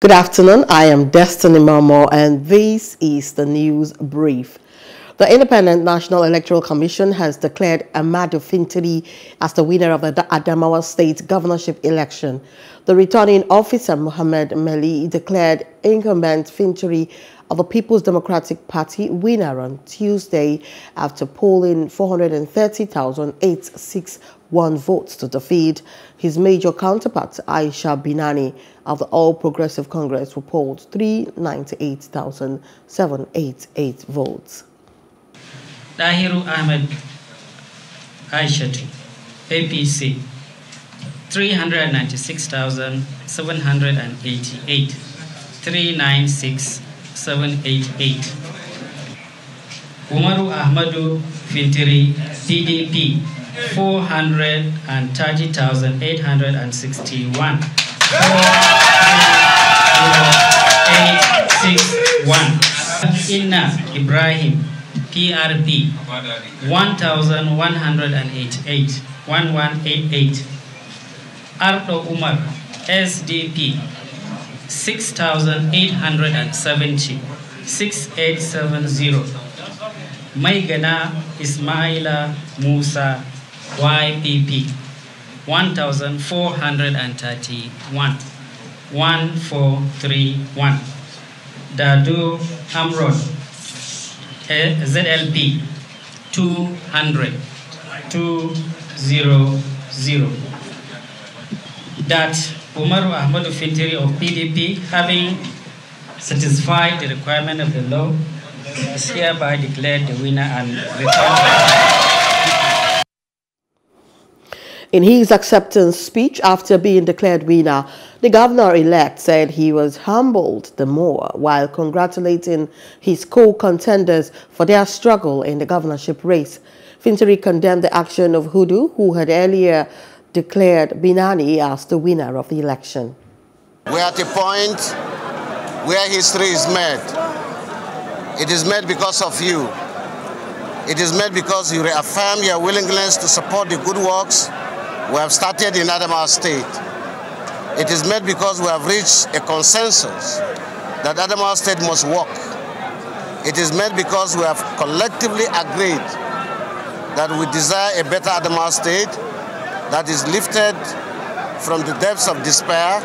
Good afternoon, I am Destiny Mamo and this is the news brief. The Independent National Electoral Commission has declared Ahmadu Fintiri as the winner of the Adamawa State governorship election. The returning officer Mohammed Meli declared incumbent Fintiri of the People's Democratic Party winner on Tuesday after polling 430,861 votes to defeat his major counterpart Aisha Binani of the All-Progressive Congress, who polled 398,788 votes. Dahiru Ahmed Aisha, APC, 396,788, 396,788. Umaru Ahmadu Fintiri, PDP, 430,861, 40861. Inna Ibrahim, PRP, 1,188, 1188. Arto Umar, SDP, 6,870, 6870. Maigana Ismaila Musa, YPP, 1,431, 1431. Dadu Hamrod, ZLP, 200, 200. That Umaru Ahmadu Fintiri of PDP, having satisfied the requirement of the law, is hereby declared the winner and returned. In his acceptance speech after being declared winner, the governor-elect said he was humbled the more while congratulating his co-contenders for their struggle in the governorship race. Fintiri condemned the action of Hudu, who had earlier declared Binani as the winner of the election. We're at a point where history is made. It is made because of you. It is made because you reaffirm your willingness to support the good works we have started in Adamawa State. It is made because we have reached a consensus that Adamawa State must work. It is made because we have collectively agreed that we desire a better Adamawa State that is lifted from the depths of despair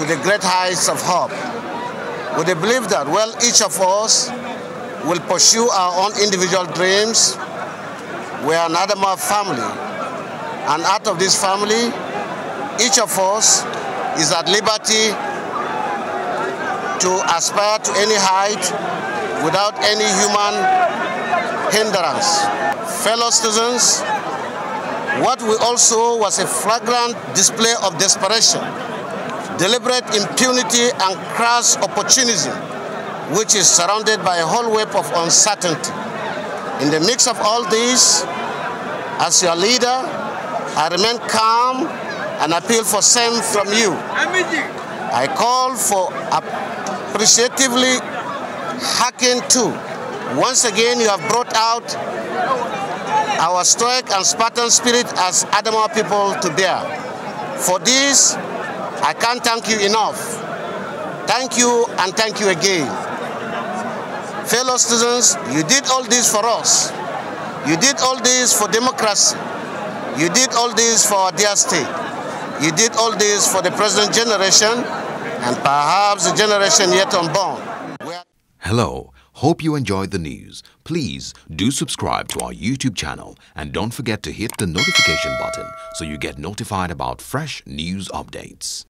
to the great heights of hope, with the belief that, well, each of us will pursue our own individual dreams. We are an Adamawa family, and out of this family, each of us is at liberty to aspire to any height without any human hindrance. Fellow citizens, what we also was a flagrant display of desperation, deliberate impunity and crass opportunism, which is surrounded by a whole web of uncertainty. In the mix of all this, as your leader, I remain calm and appeal for same from you. I call for appreciatively hacking too. Once again, you have brought out our stoic and Spartan spirit as Adamawa people to bear. For this, I can't thank you enough. Thank you and thank you again. Fellow citizens, you did all this for us. You did all this for democracy. You did all this for our dear state. You did all this for the present generation and perhaps the generation yet unborn. Hello. Hope you enjoyed the news. Please do subscribe to our YouTube channel and don't forget to hit the notification button so you get notified about fresh news updates.